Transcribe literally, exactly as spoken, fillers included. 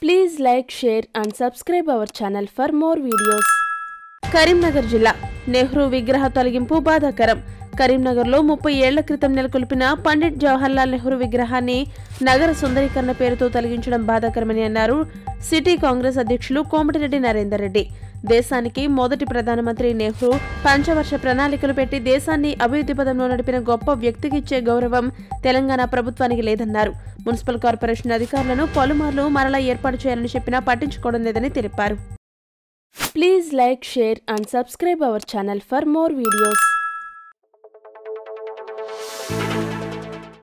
Please like, share and subscribe our channel for more videos. Karimnagar Jilla Nehru Vigraha Tolagimpu Badhakaram. కరీంనగర్లో ముప్పై ఏళ్ల క్రితం నెలకొల్పిన పండిట్ జవహర్లాల్ నెహ్రూ విగ్రహాన్ని నగర సుందరీకరణ పేరుతో తొలగించడం బాధాకరమని అన్నారు సిటీ కాంగ్రెస్ అధ్యక్షులు కోమటిరెడ్డి నరేందర్ రెడ్డి దేశానికి మొదటి ప్రధానమంత్రి నెహ్రూ పంచవర్ష ప్రణాళికలు పెట్టి దేశాన్ని అభివృద్ధి పదంలో నడిపిన గొప్ప వ్యక్తికి ఇచ్చే గౌరవం తెలంగాణ ప్రభుత్వానికి లేదన్నారు మున్సిపల్ కార్పొరేషన్ అధికారులను పలుమార్లు మరల ఏర్పాటు చేయాలని చెప్పినా పట్టించుకోవడం లేదని తెలిపారు please like share and subscribe our channel for more videos.